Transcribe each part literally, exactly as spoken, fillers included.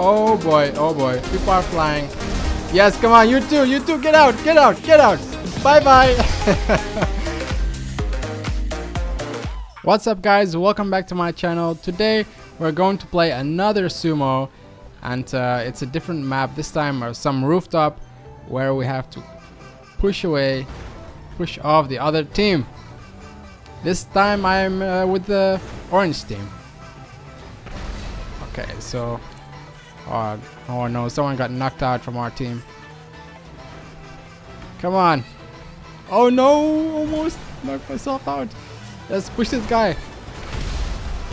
Oh boy, oh boy. People are flying. Yes, come on, you too, you too. Get out, get out, get out. Bye-bye. What's up, guys? Welcome back to my channel. Today, we're going to play another sumo. And uh, it's a different map. This time, or some rooftop where we have to push away, push off the other team. This time, I'm uh, with the orange team. Okay, so... Oh, oh no, someone got knocked out from our team. Come on. Oh no, almost knocked myself out. Let's push this guy.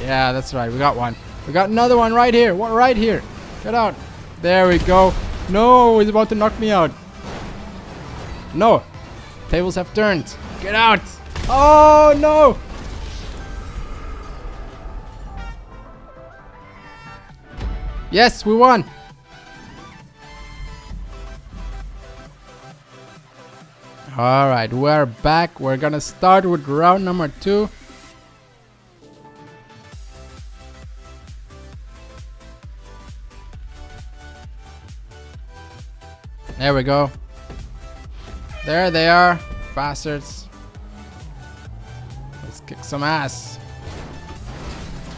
Yeah, that's right, we got one. We got another one right here, one right here. Get out. There we go. No, he's about to knock me out. No. Tables have turned. Get out. Oh no. Yes, we won! Alright, we're back. We're gonna start with round number two. There we go. There they are, bastards. Let's kick some ass.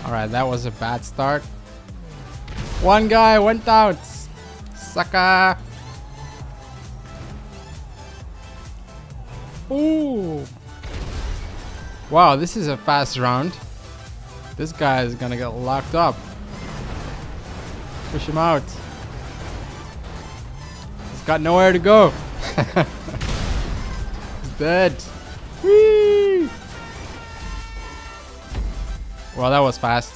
Alright, that was a bad start. One guy went out. Sucker. Ooh. Wow, this is a fast round. This guy is gonna get locked up. Push him out. He's got nowhere to go. He's dead. Whee! Well, that was fast.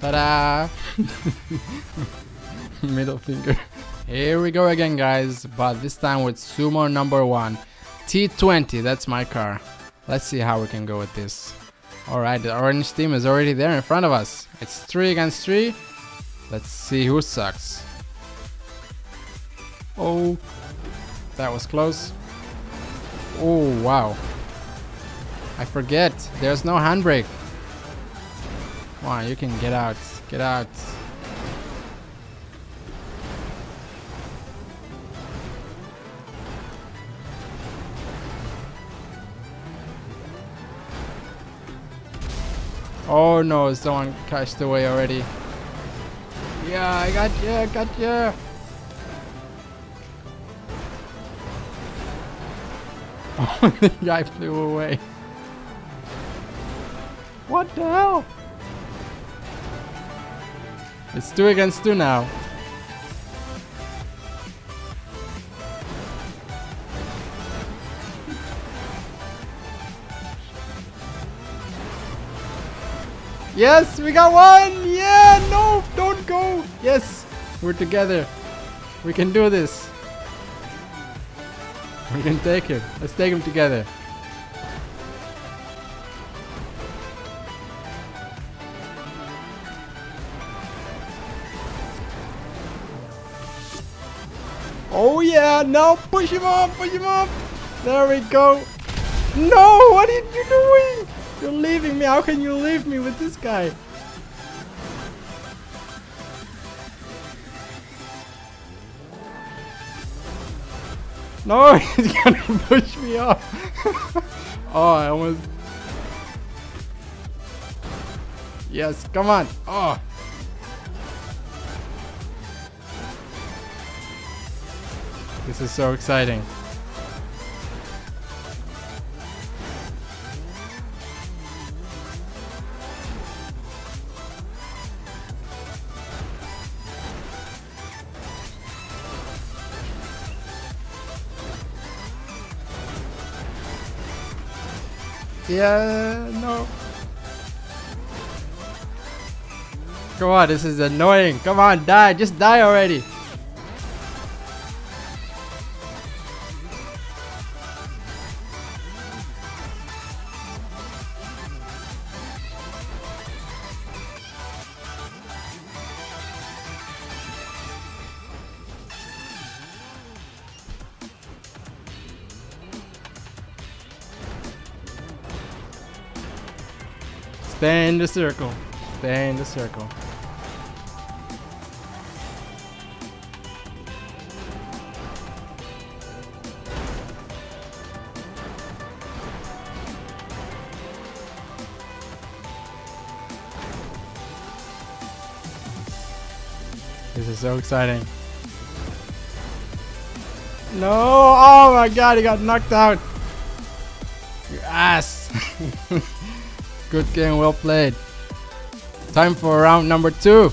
Ta-da! Middle finger. Here we go again, guys, but this time with sumo number one. T twenty, that's my car. Let's see how we can go with this. Alright, the orange team is already there in front of us. It's three against three. Let's see who sucks. Oh, that was close. Oh, wow. I forget, there's no handbrake. Come on, you can get out, get out. Oh no, someone cashed away already. Yeah, I got you, I got you. Oh, the guy flew away. What the hell? It's two against two now. Yes, we got one! Yeah, no, don't go! Yes, we're together. We can do this. We can take him. Let's take him together. Oh yeah, now push him up, push him up. There we go. No, what are you doing? You're leaving me. How can you leave me with this guy? No, he's gonna push me up. Oh, I almost... Yes, come on. Oh. This is so exciting. Yeah, no. Come on, this is annoying. Come on, die. Just die already. Stay in the circle. Stay in the circle. This is so exciting. No! Oh my god, he got knocked out! Your ass! Good game, well played. Time for round number two.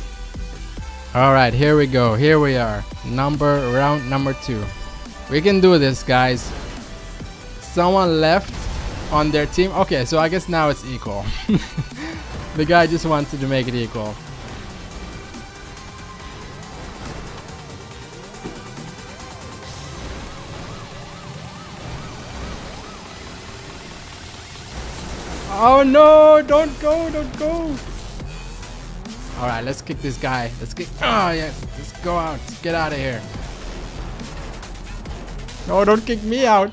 Alright, here we go. Here we are. Number round number two. We can do this, guys. Someone left on their team. Okay, so I guess now it's equal. The guy just wanted to make it equal. Oh no, don't go, don't go. Alright, let's kick this guy. Let's kick. Oh yes, let's go out. Get out of here. No, don't kick me out.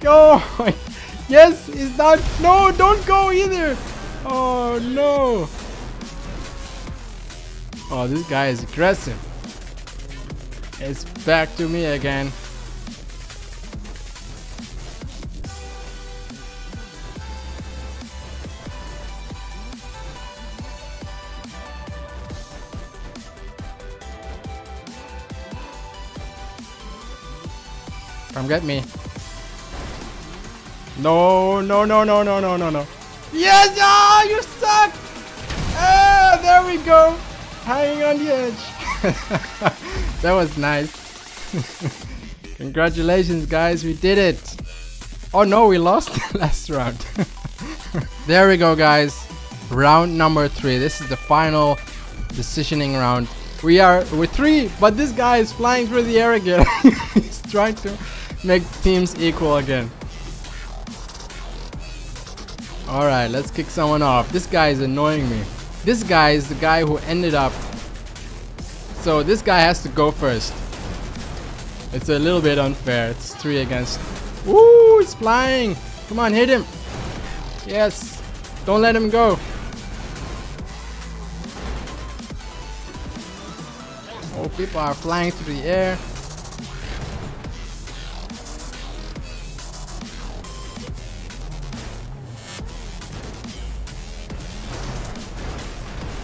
Go. Yes, he's not. No, don't go either. Oh no. Oh, this guy is aggressive. It's back to me again. Come get me. No, no, no, no, no, no, no, no. Yes! Ah, you suck! Ah, there we go. Hanging on the edge. That was nice. Congratulations, guys. We did it. Oh, no, we lost the last round. There we go, guys. Round number three. This is the final decisioning round. We are with three, but this guy is flying through the air again. He's trying to make teams equal again. Alright, let's kick someone off. This guy is annoying me. This guy is the guy who ended up. So this guy has to go first. It's a little bit unfair. It's three against. Woo, he's flying. Come on, hit him. Yes. Don't let him go. Oh, people are flying through the air.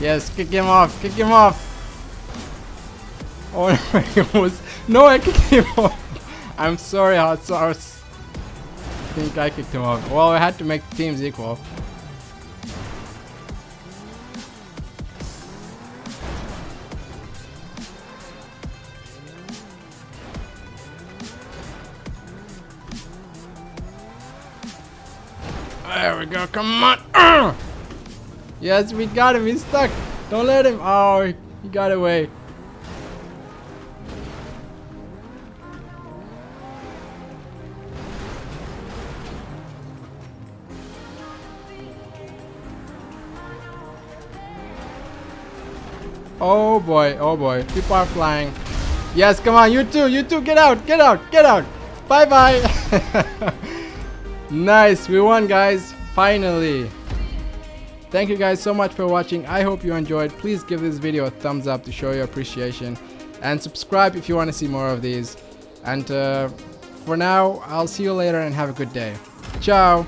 Yes, kick him off, kick him off. Oh, it was no, I kicked him off. I'm sorry, I think I kicked him off. Well, I had to make teams equal. There we go, come on. Uh! Yes, we got him, he's stuck. Don't let him. Oh, he got away. Oh boy, oh boy. People are flying. Yes, come on, you too, you too. Get out, get out, get out. Bye bye. Nice, we won, guys. Finally. Thank you guys so much for watching. I hope you enjoyed. Please give this video a thumbs up to show your appreciation, and subscribe if you want to see more of these. And uh, for now, I'll see you later and have a good day. Ciao.